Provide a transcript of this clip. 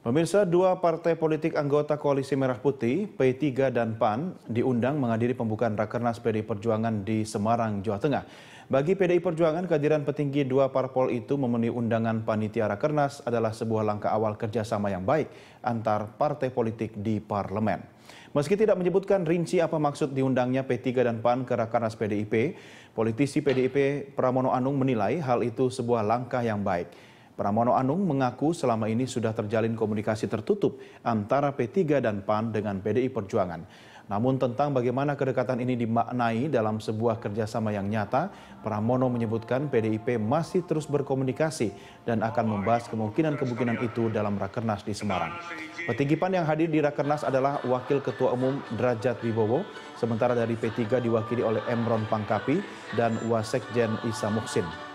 Pemirsa, dua partai politik anggota Koalisi Merah Putih, P3 dan PAN, diundang menghadiri pembukaan Rakernas PDI Perjuangan di Semarang, Jawa Tengah. Bagi PDI Perjuangan, kehadiran petinggi dua parpol itu memenuhi undangan panitia Rakernas adalah sebuah langkah awal kerjasama yang baik antar partai politik di parlemen. Meski tidak menyebutkan rinci apa maksud diundangnya P3 dan PAN ke Rakernas PDIP, politisi PDIP Pramono Anung menilai hal itu sebuah langkah yang baik. Pramono Anung mengaku selama ini sudah terjalin komunikasi tertutup antara P3 dan PAN dengan PDI Perjuangan. Namun tentang bagaimana kedekatan ini dimaknai dalam sebuah kerjasama yang nyata, Pramono menyebutkan PDIP masih terus berkomunikasi dan akan membahas kemungkinan-kemungkinan itu dalam Rakernas di Semarang. Petinggi PAN yang hadir di Rakernas adalah Wakil Ketua Umum Dradjat Wibowo, sementara dari P3 diwakili oleh Emron Pangkapi dan Wasekjen Isa Muksin.